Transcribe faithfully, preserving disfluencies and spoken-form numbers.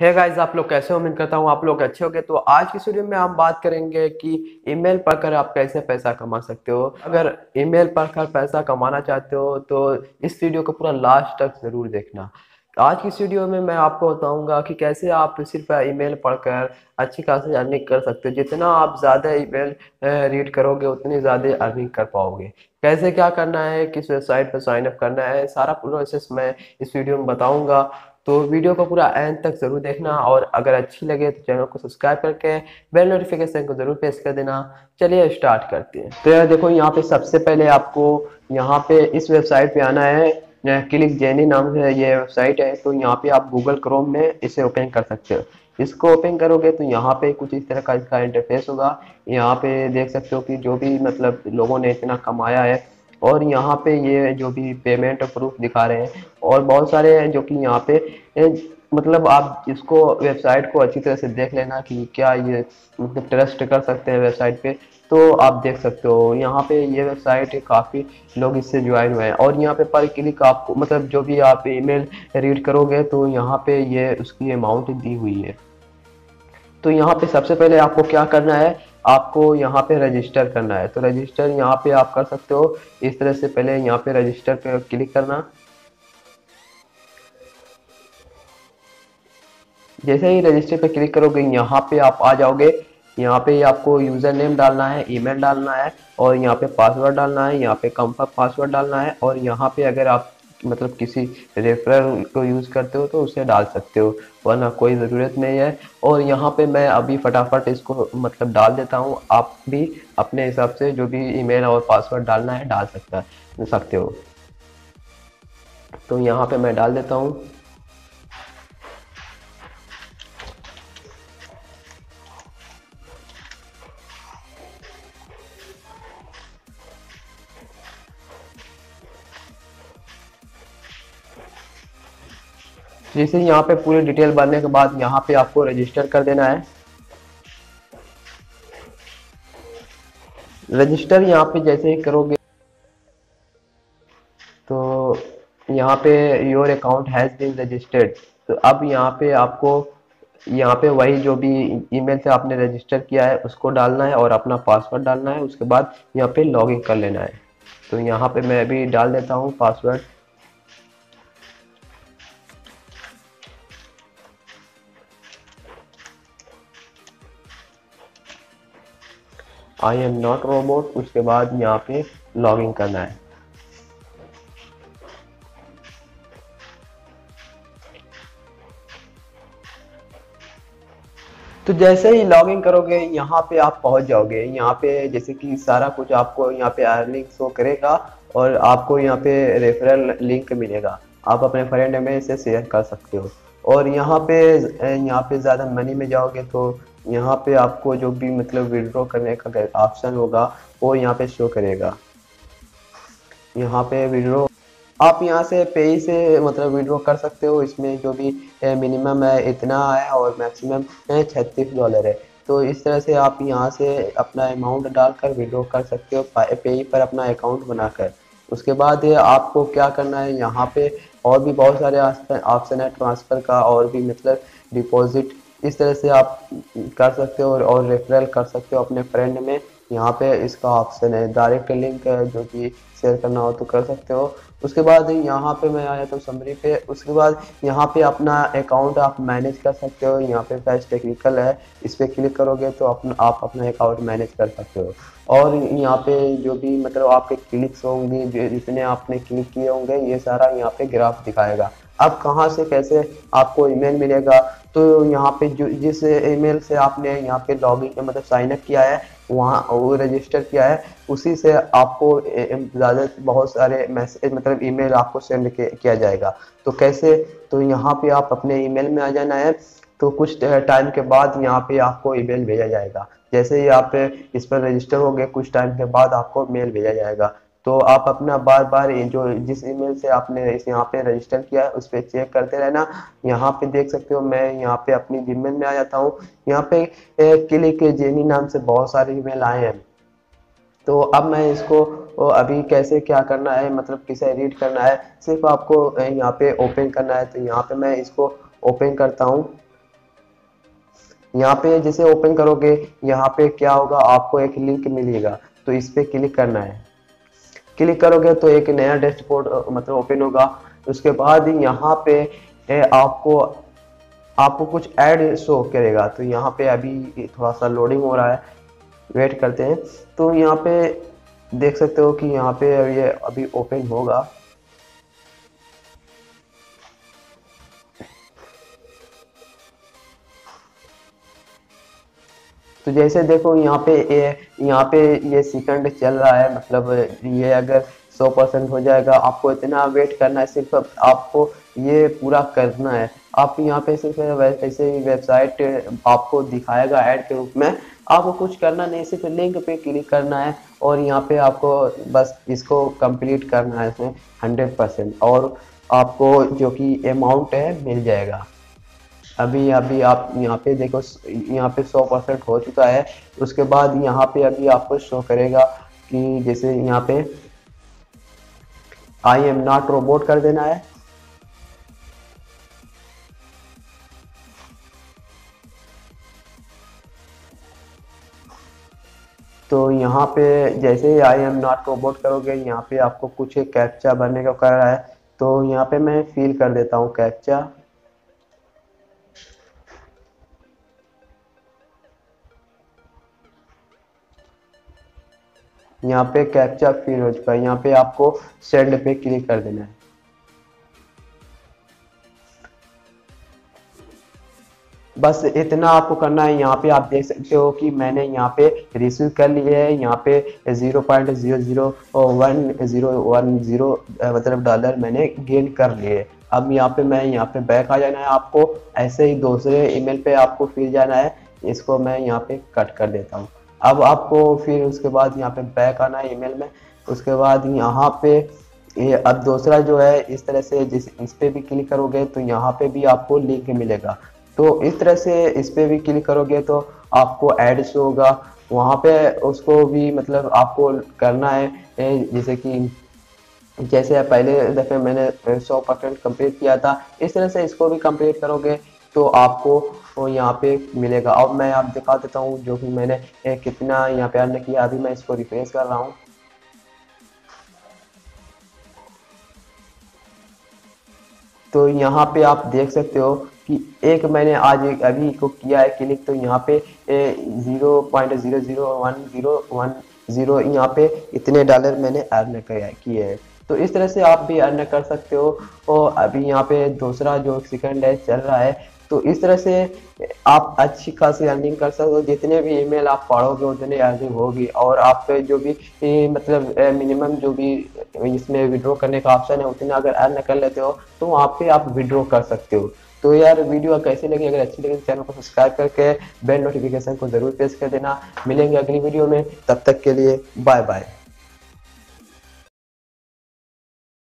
Hey guys, आप लोग कैसे हो? उम्मीद करता हूँ आप लोग अच्छे होंगे। तो आज की वीडियो में हम बात करेंगे कि ईमेल पढ़कर आप कैसे पैसा कमा सकते हो। अगर ईमेल पढ़कर पैसा कमाना चाहते हो तो इस वीडियो को पूरा लास्ट तक ज़रूर देखना। आज की वीडियो में मैं आपको बताऊंगा कि कैसे आप सिर्फ ईमेल पढ़कर अच्छी खासी अर्निंग कर सकते हो। जितना आप ज़्यादा ईमेल रीड करोगे उतनी ज़्यादा अर्निंग कर पाओगे। कैसे क्या करना है, किस वेबसाइट पर साइन अप करना है, सारा प्रोसेस मैं इस वीडियो में बताऊंगा। तो वीडियो को पूरा एंड तक ज़रूर देखना और अगर अच्छी लगे तो चैनल को सब्सक्राइब करके बेल नोटिफिकेशन को ज़रूर प्रेस कर देना। चलिए स्टार्ट करते हैं। तो यार देखो, यहाँ पे सबसे पहले आपको यहाँ पे इस वेबसाइट पे आना है। क्लिकजेनी नाम से ये वेबसाइट है। तो यहाँ पे आप गूगल क्रोम में इसे ओपन कर सकते हो। इसको ओपन करोगे तो यहाँ पे कुछ इस तरह का इसका इंटरफेस होगा। यहाँ पे देख सकते हो कि जो भी मतलब लोगों ने इतना कमाया है और यहाँ पे ये जो भी पेमेंट प्रूफ दिखा रहे हैं और बहुत सारे हैं जो कि यहाँ पे मतलब आप इसको वेबसाइट को अच्छी तरह से देख लेना कि क्या ये मतलब ट्रस्ट कर सकते हैं वेबसाइट पे। तो आप देख सकते हो यहाँ पे ये वेबसाइट काफ़ी लोग इससे ज्वाइन हुए हैं और यहाँ पे पर क्लिक आपको मतलब जो भी आप ईमेल रीड करोगे तो यहाँ पे ये उसकी अमाउंट दी हुई है। तो यहाँ पे सबसे पहले आपको क्या करना है, आपको यहाँ पे रजिस्टर करना है। तो रजिस्टर यहाँ पे आप कर सकते हो इस तरह से। पहले यहाँ पे रजिस्टर पे क्लिक करना। जैसे ही रजिस्टर पे क्लिक करोगे यहाँ पे आप आ जाओगे। यहाँ पे आपको यूज़र नेम डालना है, ईमेल डालना है और यहाँ पे पासवर्ड डालना है। यहाँ पे कंफर्म पासवर्ड डालना है और यहाँ पे अगर आप मतलब किसी रेफरल को यूज़ करते हो तो उसे डाल सकते हो, वरना कोई ज़रूरत नहीं है। और यहाँ पे मैं अभी फटाफट इसको मतलब डाल देता हूँ। आप भी अपने हिसाब से जो भी ईमेल और पासवर्ड डालना है डाल सकता सकते हो। तो यहाँ पे मैं डाल देता हूँ। जैसे यहाँ पे पूरी डिटेल भरने के बाद यहाँ पे आपको रजिस्टर कर देना है। रजिस्टर यहाँ पे जैसे ही करोगे तो यहाँ पे your account has been registered. तो अब यहाँ पे आपको यहाँ पे वही जो भी ईमेल से आपने रजिस्टर किया है उसको डालना है और अपना पासवर्ड डालना है। उसके बाद यहाँ पे लॉग इन कर लेना है। तो यहाँ पे मैं अभी डाल देता हूँ password. I am not robot. उसके बाद यहाँ पे लॉग इन करना है। तो जैसे ही लॉग इन करोगे यहाँ पे आप पहुँच जाओगे। यहाँ पे जैसे कि सारा कुछ आपको यहाँ पे अर्निंग शो करेगा और आपको यहाँ पे रेफरल लिंक मिलेगा। आप अपने फ्रेंड में इसे शेयर कर सकते हो। और यहाँ पे यहाँ पे ज़्यादा मनी में जाओगे तो यहाँ पे आपको जो भी मतलब विड्रॉ करने का ऑप्शन होगा वो यहाँ पे शो करेगा। यहाँ पे विड्रॉ आप यहाँ से पेई से मतलब विड्रॉ कर सकते हो। इसमें जो भी मिनिमम है इतना है और मैक्सिमम छत्तीस डॉलर है। तो इस तरह से आप यहाँ से अपना अमाउंट डालकर विड्रॉ कर सकते हो पेई पर अपना अकाउंट बनाकर। उसके बाद आपको क्या करना है, यहाँ पे और भी बहुत सारे ऑप्शन है ट्रांसफ़र का और भी मतलब डिपॉजिट। इस तरह से आप कर सकते हो और रेफरल कर सकते हो अपने फ्रेंड में। यहाँ पे इसका ऑप्शन है डायरेक्ट लिंक जो कि शेयर करना हो तो कर सकते हो। उसके बाद यहाँ पे मैं आया तो समरी पे। उसके बाद यहाँ पे अपना अकाउंट आप मैनेज कर सकते हो। यहाँ पे फैज टेक्निकल है, इस पर क्लिक करोगे तो अपना आप अपना अकाउंट मैनेज कर सकते हो। और यहाँ पे जो भी मतलब आपके क्लिक्स होंगे, जितने आपने क्लिक किए होंगे, ये सारा यहाँ पे ग्राफ दिखाएगा। अब कहाँ से कैसे आपको ईमेल मिलेगा, तो यहाँ पे जो जिस ईमेल से आपने यहाँ पे लॉगिन मतलब साइन अप किया है, वहाँ वो रजिस्टर किया है, उसी से आपको ज़्यादा बहुत सारे मैसेज मतलब ईमेल आपको सेंड किया जाएगा। तो कैसे, तो यहाँ पे आप अपने ईमेल में आ जाना है। तो कुछ टाइम के बाद यहाँ पे आपको ईमेल भेजा जाएगा। जैसे ही आप इस पर रजिस्टर हो गए कुछ टाइम के बाद आपको मेल भेजा जाएगा। तो आप अपना बार बार जो जिस ईमेल से आपने इस यहाँ पे रजिस्टर किया है उस पर चेक करते रहना। यहाँ पे देख सकते हो, मैं यहाँ पे अपनी ईमेल में आ जाता हूँ। यहाँ पे क्लिकजेनी नाम से बहुत सारे ईमेल आए हैं। तो अब मैं इसको अभी कैसे क्या करना है मतलब किसे रीड करना है, सिर्फ आपको यहाँ पे ओपन करना है। तो यहाँ पे मैं इसको ओपन करता हूँ। यहाँ पे जैसे ओपन करोगे यहाँ पे क्या होगा, आपको एक लिंक मिलेगा, तो इस पे क्लिक करना है। क्लिक करोगे तो एक नया डैशबोर्ड मतलब ओपन होगा। उसके बाद यहाँ पे आपको आपको कुछ ऐड शो करेगा, तो यहाँ पे अभी थोड़ा सा लोडिंग हो रहा है, वेट करते हैं। तो यहाँ पे देख सकते हो कि यहाँ पे ये अभी ओपन होगा। तो जैसे देखो यहाँ पे ये यहाँ पे ये सेकंड चल रहा है, मतलब ये अगर सौ परसेंट हो जाएगा, आपको इतना वेट करना है, सिर्फ आपको ये पूरा करना है। आप यहाँ पे सिर्फ ऐसे ही वेबसाइट आपको दिखाएगा ऐड के रूप में, आपको कुछ करना नहीं, सिर्फ लिंक पे क्लिक करना है और यहाँ पे आपको बस इसको कंप्लीट करना है इसमें हंड्रेड परसेंट, और आपको जो कि अमाउंट है मिल जाएगा। अभी अभी आप यहाँ पे देखो, यहाँ पे सौ परसेंट हो चुका है। उसके बाद यहाँ पे अभी आपको शो करेगा कि जैसे यहाँ पे आई एम नॉट रोबोट कर देना है। तो यहाँ पे जैसे ही आई एम नॉट रोबोट करोगे, यहाँ पे आपको कुछ एक कैप्चा भरने का कर रहा है, तो यहाँ पे मैं फिल कर देता हूँ कैप्चा। यहाँ पे कैप्चा फिल हो चुका है, यहाँ पे आपको सेंड पे क्लिक कर देना है। बस इतना आपको करना है। यहाँ पे आप देख सकते हो कि मैंने यहाँ पे रिसीव कर लिए है, यहाँ पे zero point zero zero one zero one zero मतलब डॉलर मैंने गेन कर लिए। अब यहाँ पे मैं यहाँ पे बैक आ जाना है, आपको ऐसे ही दूसरे ईमेल पे आपको फिर जाना है। इसको मैं यहाँ पे कट कर देता हूँ। अब आपको फिर उसके बाद यहाँ पे बैक आना है ईमेल में। उसके बाद यहाँ पे ये अब दूसरा जो है इस तरह से, जिस इस पे भी क्लिक करोगे तो यहाँ पे भी आपको लिंक मिलेगा। तो इस तरह से इस पे भी क्लिक करोगे तो आपको ऐड शो होगा, वहाँ पे उसको भी मतलब आपको करना है। जैसे कि जैसे पहले दफ़े मैंने सौ परसेंट कम्प्लीट किया था, इस तरह से इसको भी कम्प्लीट करोगे तो आपको यहाँ पे मिलेगा। अब मैं आप दिखा देता हूँ जो कि मैंने कितना यहाँ पे अर्न किया। अभी मैं इसको रिफ्रेश कर रहा हूँ। तो यहाँ पे आप देख सकते हो कि एक मैंने आज एक अभी को किया है क्लिक, तो यहाँ पे zero point zero zero one zero one zero यहाँ पे इतने डॉलर मैंने अर्न किए हैं। तो इस तरह से आप भी अर्न कर सकते हो। और अभी यहाँ पे दूसरा जो सेकंड है चल रहा है, तो इस तरह से आप अच्छी खासी अर्निंग कर सकते हो। जितने भी ईमेल आप पढ़ोगे उतने अर्निंग होगी, और आप जो भी मतलब मिनिमम जो भी इसमें विड्रॉ करने का ऑप्शन है उतना अगर अर्न कर लेते हो तो वहाँ पे आप विड्रॉ कर सकते हो। तो यार वीडियो कैसी लगी? अगर अच्छी लगी तो चैनल को सब्सक्राइब करके बेल नोटिफिकेशन को ज़रूर प्रेस कर देना। मिलेंगे अगली वीडियो में, तब तक के लिए बाय बाय।